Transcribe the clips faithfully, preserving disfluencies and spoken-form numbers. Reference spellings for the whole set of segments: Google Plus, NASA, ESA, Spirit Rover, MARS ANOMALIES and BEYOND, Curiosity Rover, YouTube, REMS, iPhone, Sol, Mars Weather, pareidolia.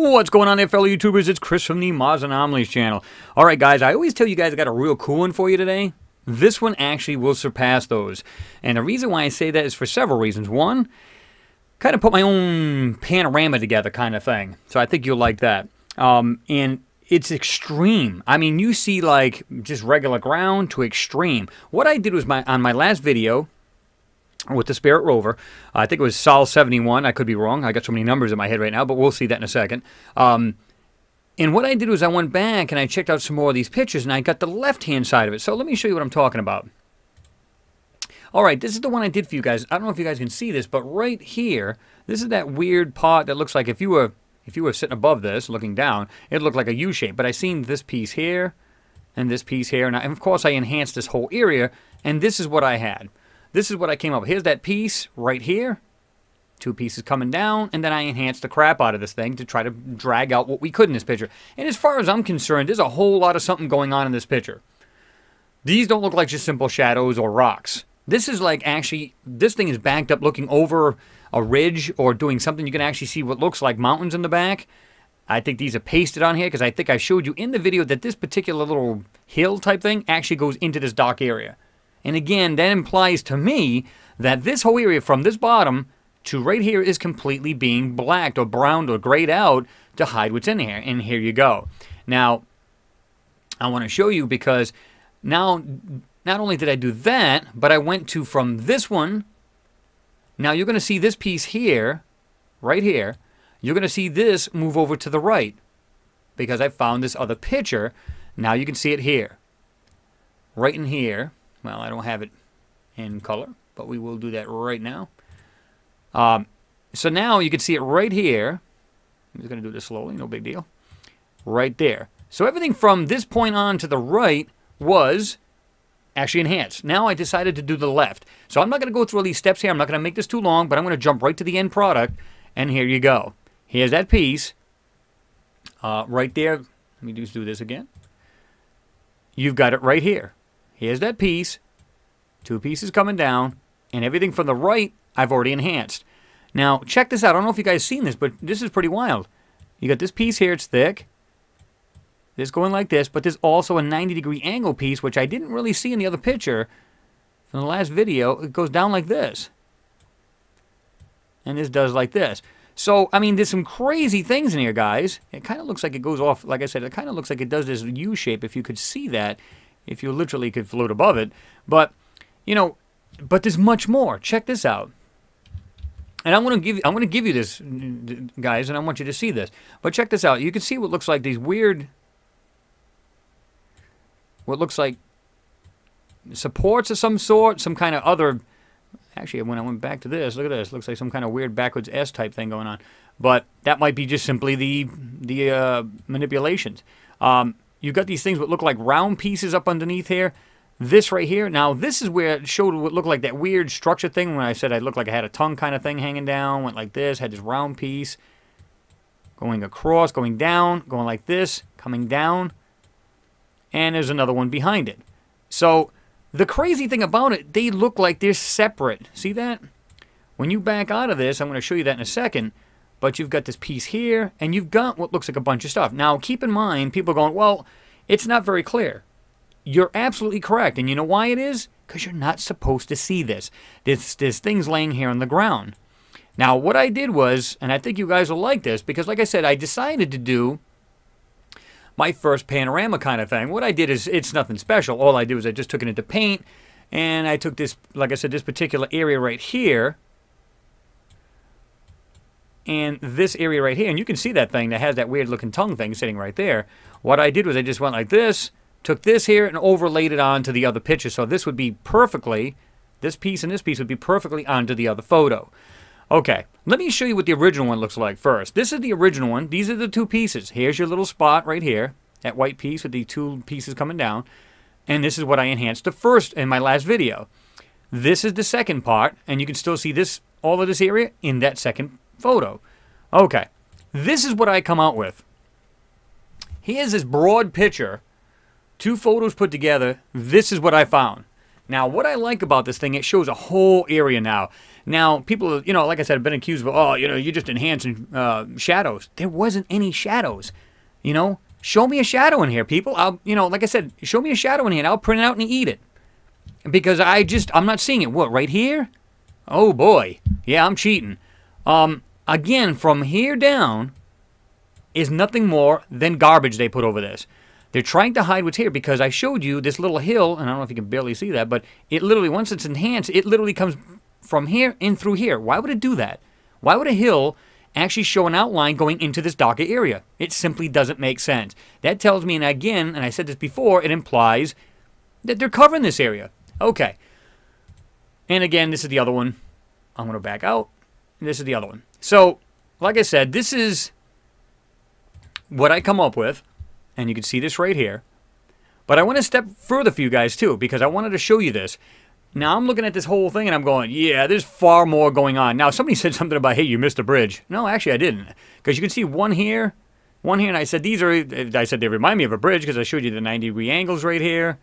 What's going on there, fellow YouTubers? It's Chris from the Mars Anomalies channel. Alright guys, I always tell you guys I got a real cool one for you today. This one actually will surpass those. And the reason why I say that is for several reasons. One, kind of put my own panorama together kind of thing. So I think you'll like that. Um, and it's extreme. I mean, you see like just regular ground to extreme. What I did was my on my last video with the Spirit Rover. I think it was Sol seventy-one. I could be wrong. I got so many numbers in my head right now, but we'll see that in a second. Um, and what I did was I went back and I checked out some more of these pictures, and I got the left-hand side of it. So let me show you what I'm talking about. All right, this is the one I did for you guys. I don't know if you guys can see this, but right here, this is that weird part that looks like if you were if you were sitting above this, looking down, it looked like a U shape. But I seen this piece here and this piece here, and, I, and of course I enhanced this whole area, and this is what I had. This is what I came up with. Here's that piece right here. Two pieces coming down, and then I enhanced the crap out of this thing to try to drag out what we could in this picture. And as far as I'm concerned, there's a whole lot of something going on in this picture. These don't look like just simple shadows or rocks. This is like actually, this thing is backed up looking over a ridge or doing something. You can actually see what looks like mountains in the back. I think these are pasted on here because I think I showed you in the video that this particular little hill type thing actually goes into this dock area. And again, that implies to me that this whole area from this bottom to right here is completely being blacked or browned or grayed out to hide what's in here. And here you go. Now, I want to show you because now not only did I do that, but I went to from this one. Now you're going to see this piece here, right here. You're going to see this move over to the right because I found this other picture. Now you can see it here, right in here. Well, I don't have it in color, but we will do that right now. Um, so now you can see it right here. I'm just going to do this slowly, no big deal. Right there. So everything from this point on to the right was actually enhanced. Now I decided to do the left. So I'm not going to go through all these steps here. I'm not going to make this too long, but I'm going to jump right to the end product. And here you go. Here's that piece uh, right there. Let me just do this again. You've got it right here. Here's that piece, two pieces coming down, and everything from the right I've already enhanced. Now, check this out. I don't know if you guys seen this, but this is pretty wild. You got this piece here, it's thick. This going like this, but there's also a ninety degree angle piece, which I didn't really see in the other picture. From the last video, it goes down like this. And this does like this. So, I mean, there's some crazy things in here, guys. It kind of looks like it goes off, like I said, it kind of looks like it does this U shape, if you could see that. If you literally could float above it. But, you know, but there's much more. Check this out. And I'm going to give I'm going to give you this, guys, and I want you to see this. But check this out. You can see what looks like these weird, what looks like supports of some sort, some kind of other, actually, when I went back to this, look at this. Looks like some kind of weird backwards S type thing going on. But that might be just simply the, the uh, manipulations. Um... You've got these things that look like round pieces up underneath here. This right here. Now, this is where it showed what looked like that weird structure thing when I said I looked like I had a tongue kind of thing hanging down. Went like this. Had this round piece going across, going down, going like this, coming down. And there's another one behind it. So, the crazy thing about it, they look like they're separate. See that? When you back out of this, I'm going to show you that in a second. But you've got this piece here, and you've got what looks like a bunch of stuff. Now, keep in mind, people are going, well, it's not very clear. You're absolutely correct, and you know why it is? Because you're not supposed to see this. There's, there's things laying here on the ground. Now, what I did was, and I think you guys will like this, because like I said, I decided to do my first panorama kind of thing. What I did is, it's nothing special. All I did was I just took it into paint, and I took this, like I said, this particular area right here, and this area right here, and you can see that thing that has that weird looking tongue thing sitting right there. What I did was I just went like this, took this here and overlaid it onto the other picture. So this would be perfectly, this piece and this piece would be perfectly onto the other photo. Okay, let me show you what the original one looks like first. This is the original one. These are the two pieces. Here's your little spot right here, that white piece with the two pieces coming down. And this is what I enhanced the first in my last video. This is the second part, and you can still see this, all of this area in that second photo. Okay, this is what I come out with. Here's this broad picture, two photos put together. This is what I found. Now, what I like about this thing, it shows a whole area now. Now, people, you know, like I said, have been accused of, oh, you know, you're just enhancing uh, shadows. There wasn't any shadows, you know? Show me a shadow in here, people. I'll, you know, like I said, show me a shadow in here, and I'll print it out and eat it. Because I just, I'm not seeing it. What, right here? Oh, boy. Yeah, I'm cheating. Um, again, from here down is nothing more than garbage they put over this. They're trying to hide what's here because I showed you this little hill, and I don't know if you can barely see that, but it literally, once it's enhanced, it literally comes from here in through here. Why would it do that? Why would a hill actually show an outline going into this darker area? It simply doesn't make sense. That tells me, and again, and I said this before, it implies that they're covering this area. Okay. And again, this is the other one. I'm going to back out. This is the other one. So, like I said, this is what I come up with. And you can see this right here. But I want to step further for you guys, too, because I wanted to show you this. Now, I'm looking at this whole thing, and I'm going, yeah, there's far more going on. Now, somebody said something about, hey, you missed a bridge. No, actually, I didn't. Because you can see one here, one here, and I said these are, I said they remind me of a bridge because I showed you the ninety degree angles right here.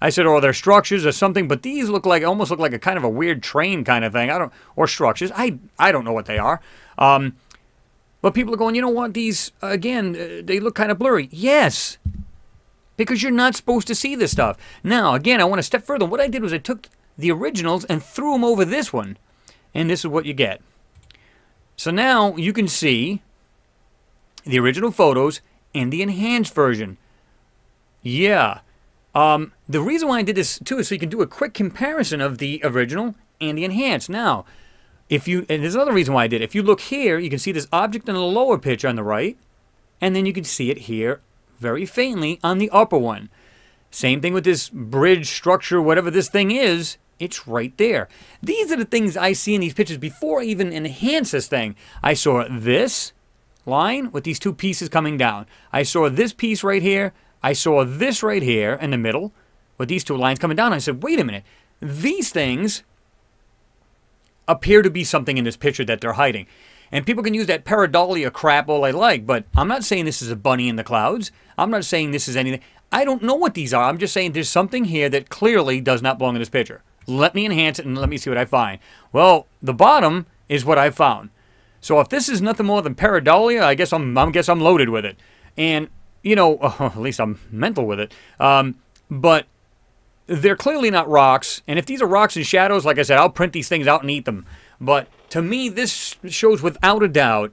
I said, oh, they're structures or something, but these look like, almost look like a kind of a weird train kind of thing. I don't, or structures. I, I don't know what they are. Um... But people are going, you know what, these, again, they look kind of blurry. Yes, because you're not supposed to see this stuff. Now, again, I want to step further. What I did was I took the originals and threw them over this one. And this is what you get. So now you can see the original photos and the enhanced version. Yeah. Um, the reason why I did this, too, is so you can do a quick comparison of the original and the enhanced. Now, if you, and there's another reason why I did it. If you look here, you can see this object in the lower picture on the right, and then you can see it here very faintly on the upper one. Same thing with this bridge structure, whatever this thing is, it's right there. These are the things I see in these pictures before I even enhance this thing. I saw this line with these two pieces coming down. I saw this piece right here. I saw this right here in the middle with these two lines coming down. I said, wait a minute, these things appear to be something in this picture that they're hiding. And people can use that pareidolia crap all they like, but I'm not saying this is a bunny in the clouds. I'm not saying this is anything. I don't know what these are. I'm just saying there's something here that clearly does not belong in this picture. Let me enhance it and let me see what I find. Well, the bottom is what I found. So if this is nothing more than pareidolia, I guess I'm, I guess I'm loaded with it. And, you know, at least I'm mental with it. Um, but they're clearly not rocks, and if these are rocks and shadows, like I said, I'll print these things out and eat them. But to me, this shows without a doubt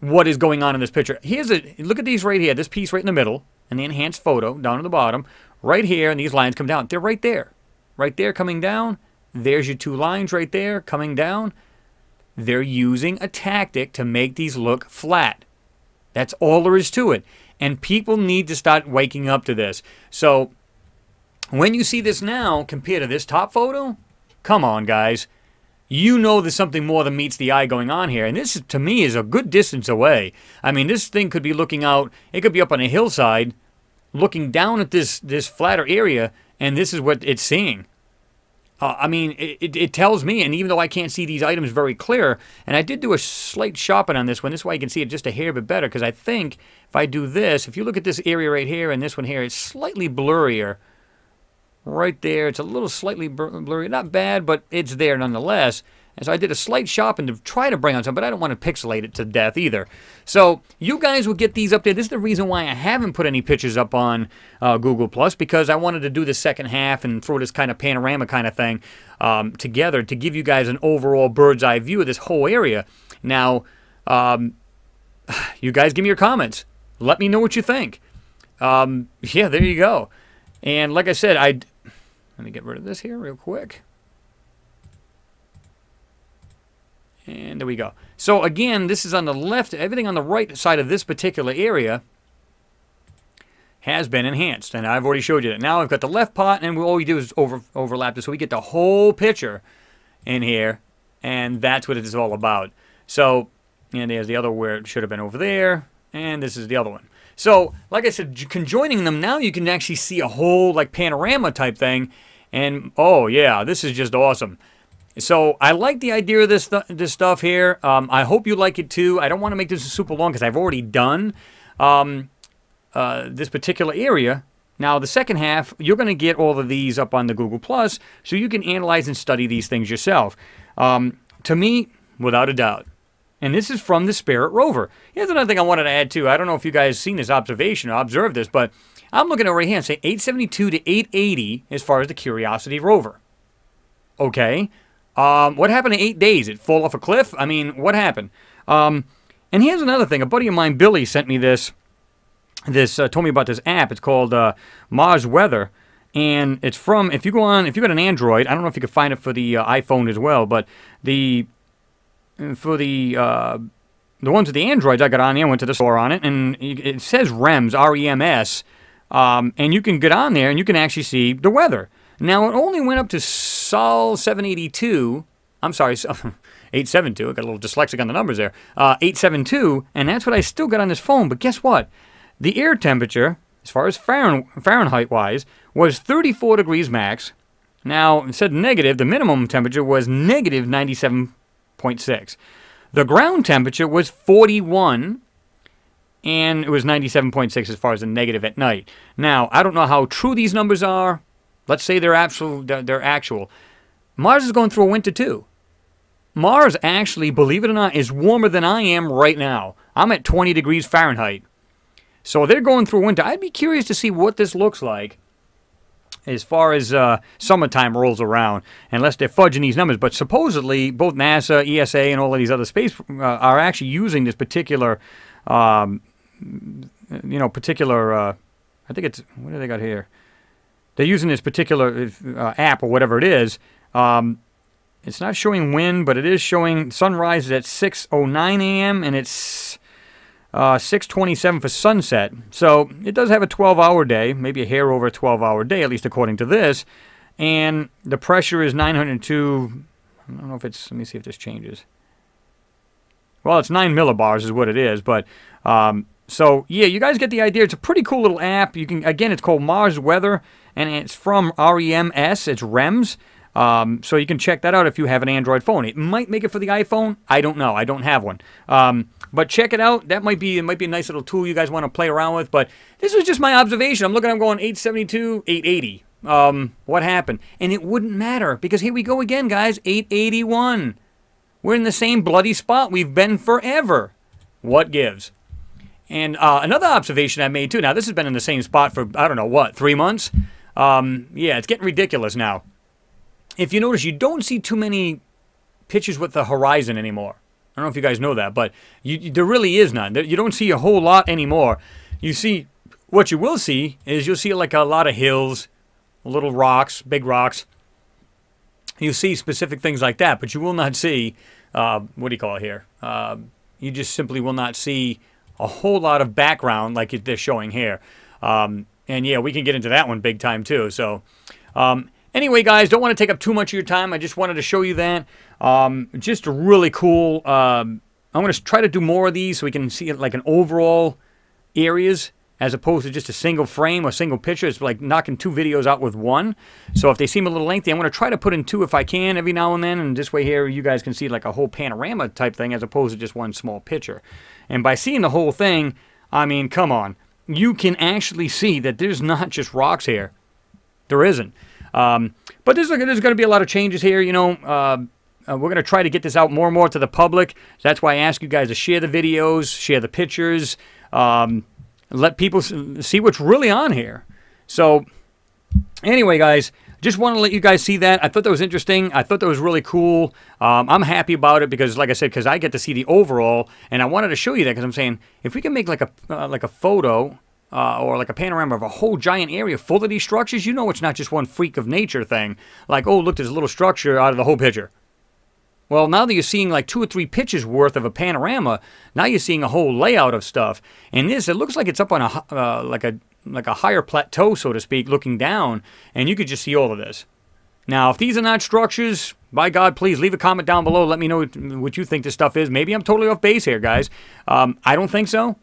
what is going on in this picture. Here's a look at these right here, this piece right in the middle, and the enhanced photo down at the bottom, right here, and these lines come down. They're right there. Right there coming down. There's your two lines right there coming down. They're using a tactic to make these look flat. That's all there is to it. And people need to start waking up to this. So when you see this now, compared to this top photo, come on, guys. You know there's something more than meets the eye going on here. And this, to me, is a good distance away. I mean, this thing could be looking out. It could be up on a hillside, looking down at this, this flatter area, and this is what it's seeing. Uh, I mean, it, it, it tells me, and even though I can't see these items very clear, and I did do a slight sharpen on this one. This way I can see it just a hair bit better, because I think if I do this, if you look at this area right here and this one here, it's slightly blurrier. Right there, it's a little slightly blurry, not bad, but it's there nonetheless. And so I did a slight sharpen to try to bring on some, but I don't want to pixelate it to death either. So you guys will get these up there. This is the reason why I haven't put any pictures up on uh, Google Plus, because I wanted to do the second half and throw this kind of panorama kind of thing um, together to give you guys an overall bird's eye view of this whole area. Now, um, you guys give me your comments. Let me know what you think. Um, yeah, there you go. And like I said, I... Let me get rid of this here real quick. And there we go. So again, this is on the left. Everything on the right side of this particular area has been enhanced. And I've already showed you that. Now I've got the left part, and all we do is over, overlap this. So we get the whole picture in here. And that's what it is all about. So, and there's the other where it should have been over there. And this is the other one. So, like I said, conjoining them now, you can actually see a whole, like, panorama type thing. And, oh, yeah, this is just awesome. So, I like the idea of this, th this stuff here. Um, I hope you like it, too. I don't want to make this super long because I've already done um, uh, this particular area. Now, the second half, you're going to get all of these up on the Google Plus, so you can analyze and study these things yourself. Um, to me, without a doubt. And this is from the Spirit Rover. Here's another thing I wanted to add, too. I don't know if you guys have seen this observation or observed this, but I'm looking over here and say eight seventy-two to eight eighty as far as the Curiosity Rover. Okay. Um, what happened in eight days? It fell off a cliff? I mean, what happened? Um, and here's another thing. A buddy of mine, Billy, sent me this. This uh, told me about this app. It's called uh, Mars Weather. And it's from, if you go on, if you got an Android, I don't know if you can find it for the uh, iPhone as well, but the... For the uh, the ones with the Androids I got on there, went to the store on it, and it says REMS, R E M S, um, and you can get on there and you can actually see the weather. Now, it only went up to Sol seven eighty-two, I'm sorry, eight seventy-two, I got a little dyslexic on the numbers there, uh, eight seventy-two, and that's what I still got on this phone, but guess what? The air temperature, as far as Fahren Fahrenheit-wise, was thirty-four degrees max. Now, it said negative, the minimum temperature was negative ninety-seven point six. The ground temperature was forty-one, and it was ninety-seven point six as far as the negative at night. Now, I don't know how true these numbers are. Let's say they're actual. They're actual. Mars is going through a winter too. Mars actually, believe it or not, is warmer than I am right now. I'm at twenty degrees Fahrenheit. So they're going through winter. I'd be curious to see what this looks like as far as uh, summertime rolls around, unless they're fudging these numbers. But supposedly, both NASA, E S A, and all of these other space uh, are actually using this particular, um, you know, particular, uh, I think it's, what do they got here? They're using this particular uh, app or whatever it is. Um, it's not showing wind, but it is showing sunrise is at six oh nine a m, and it's Uh, six twenty-seven for sunset. So it does have a twelve hour day, maybe a hair over a twelve hour day, at least according to this. And the pressure is nine hundred two. I don't know if it's, let me see if this changes. Well, it's nine millibars is what it is. But um, so yeah, you guys get the idea. It's a pretty cool little app. You can, again, it's called Mars Weather, and it's from R E M S. It's REMS. Um, so you can check that out if you have an Android phone. It might make it for the iPhone. I don't know. I don't have one. Um, but check it out. That might be, it might be a nice little tool you guys want to play around with. But this was just my observation. I'm looking, I'm going eight seventy-two, eight eighty. Um, what happened? And it wouldn't matter, because here we go again, guys. eight eighty-one. We're in the same bloody spot we've been forever. What gives? And uh, another observation I made too. Now, this has been in the same spot for, I don't know what, three months? Um, yeah, it's getting ridiculous now. If you notice, you don't see too many pictures with the horizon anymore. I don't know if you guys know that, but you, you, there really is none. You don't see a whole lot anymore. You see, what you will see is you'll see like a lot of hills, little rocks, big rocks. You see specific things like that, but you will not see, uh, what do you call it here? Uh, you just simply will not see a whole lot of background like they're showing here. Um, and yeah, we can get into that one big time too. So, um, anyway, guys, don't want to take up too much of your time. I just wanted to show you that. Um, just a really cool. Um, I'm going to try to do more of these so we can see it like an overall areas as opposed to just a single frame or single picture. It's like knocking two videos out with one. So if they seem a little lengthy, I'm going to try to put in two if I can every now and then. And this way here, you guys can see like a whole panorama type thing as opposed to just one small picture. And by seeing the whole thing, I mean, come on. You can actually see that there's not just rocks here. There isn't. Um, but there's, there's going to be a lot of changes here, you know, uh, uh, we're going to try to get this out more and more to the public. That's why I ask you guys to share the videos, share the pictures, um, let people see what's really on here. So anyway, guys, just want to let you guys see that. I thought that was interesting. I thought that was really cool. Um, I'm happy about it because, like I said, because I get to see the overall, and I wanted to show you that because I'm saying if we can make like a, uh, like a photo Uh, or like a panorama of a whole giant area full of these structures, you know it's not just one freak of nature thing. Like, oh, look, there's a little structure out of the whole picture. Well, now that you're seeing like two or three pitches worth of a panorama, now you're seeing a whole layout of stuff. And this, it looks like it's up on a, uh, like a, like a higher plateau, so to speak, looking down, and you could just see all of this. Now, if these are not structures, by God, please leave a comment down below. Let me know what you think this stuff is. Maybe I'm totally off base here, guys. Um, I don't think so,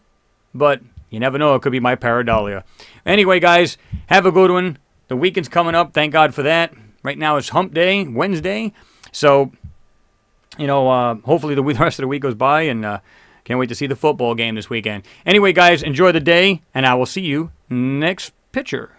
but you never know. It could be my pareidolia. Anyway, guys, have a good one. The weekend's coming up. Thank God for that. Right now it's hump day, Wednesday. So, you know, uh, hopefully the rest of the week goes by, and uh, can't wait to see the football game this weekend. Anyway, guys, enjoy the day, and I will see you next picture.